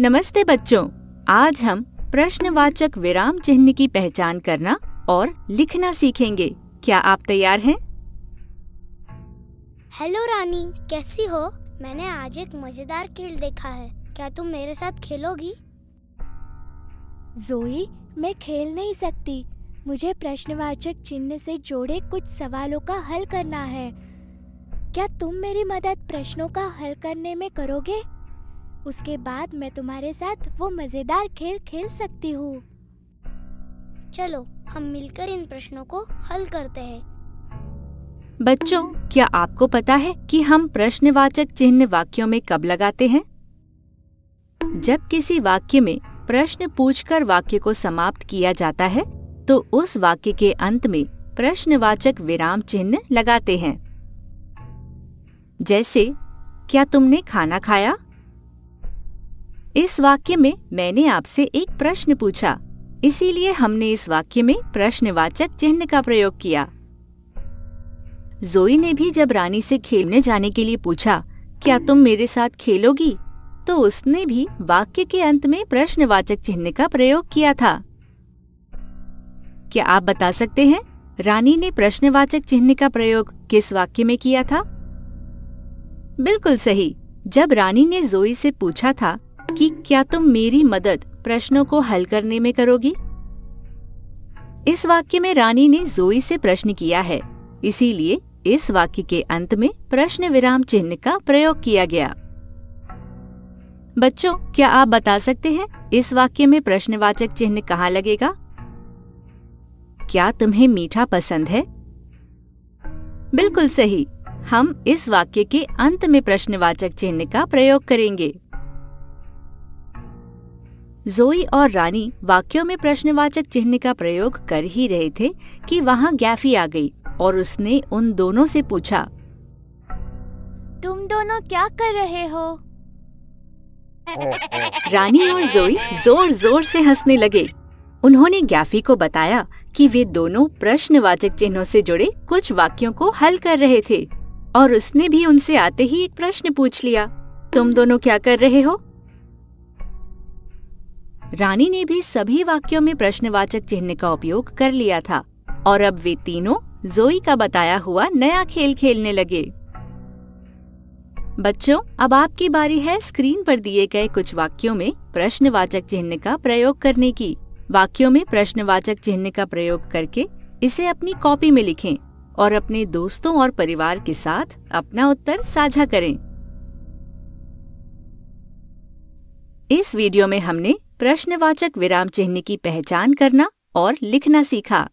नमस्ते बच्चों, आज हम प्रश्नवाचक विराम चिन्ह की पहचान करना और लिखना सीखेंगे। क्या आप तैयार हैं? हेलो रानी, कैसी हो? मैंने आज एक मजेदार खेल देखा है, क्या तुम मेरे साथ खेलोगी? जोई, मैं खेल नहीं सकती, मुझे प्रश्नवाचक चिन्ह से जोड़े कुछ सवालों का हल करना है। क्या तुम मेरी मदद प्रश्नों का हल करने में करोगे? उसके बाद मैं तुम्हारे साथ वो मजेदार खेल खेल सकती हूँ। चलो हम मिलकर इन प्रश्नों को हल करते हैं। बच्चों, क्या आपको पता है कि हम प्रश्नवाचक चिन्ह वाक्यों में कब लगाते हैं? जब किसी वाक्य में प्रश्न पूछकर वाक्य को समाप्त किया जाता है तो उस वाक्य के अंत में प्रश्नवाचक विराम चिन्ह लगाते हैं। जैसे, क्या तुमने खाना खाया? इस वाक्य में मैंने आपसे एक प्रश्न पूछा, इसीलिए हमने इस वाक्य में प्रश्नवाचक चिन्ह का प्रयोग किया। जोई ने भी जब रानी से खेलने जाने के लिए पूछा, क्या तुम मेरे साथ खेलोगी, तो उसने भी वाक्य के अंत में प्रश्नवाचक चिन्ह का प्रयोग किया था। क्या आप बता सकते हैं रानी ने प्रश्नवाचक चिन्ह का प्रयोग किस वाक्य में किया था? बिल्कुल सही, जब रानी ने जोई से पूछा था कि क्या तुम मेरी मदद प्रश्नों को हल करने में करोगी। इस वाक्य में रानी ने जोई से प्रश्न किया है, इसीलिए इस वाक्य के अंत में प्रश्न विराम चिन्ह का प्रयोग किया गया। बच्चों, क्या आप बता सकते हैं इस वाक्य में प्रश्नवाचक चिन्ह कहाँ लगेगा? क्या तुम्हें मीठा पसंद है? बिल्कुल सही, हम इस वाक्य के अंत में प्रश्नवाचक चिन्ह का प्रयोग करेंगे। जोई और रानी वाक्यों में प्रश्नवाचक चिन्ह का प्रयोग कर ही रहे थे कि वहाँ गैफी आ गई और उसने उन दोनों से पूछा, तुम दोनों क्या कर रहे हो? रानी और जोई जोर जोर से हंसने लगे। उन्होंने गैफी को बताया कि वे दोनों प्रश्नवाचक चिन्हों से जुड़े कुछ वाक्यों को हल कर रहे थे और उसने भी उनसे आते ही एक प्रश्न पूछ लिया, तुम दोनों क्या कर रहे हो? रानी ने भी सभी वाक्यों में प्रश्नवाचक चिन्ह का उपयोग कर लिया था और अब वे तीनों जोई का बताया हुआ नया खेल खेलने लगे। बच्चों, अब आपकी बारी है स्क्रीन पर दिए गए कुछ वाक्यों में प्रश्नवाचक चिन्ह का प्रयोग करने की। वाक्यों में प्रश्नवाचक चिन्ह का प्रयोग करके इसे अपनी कॉपी में लिखें और अपने दोस्तों और परिवार के साथ अपना उत्तर साझा करें। इस वीडियो में हमने प्रश्नवाचक विराम चिन्ह की पहचान करना और लिखना सीखा।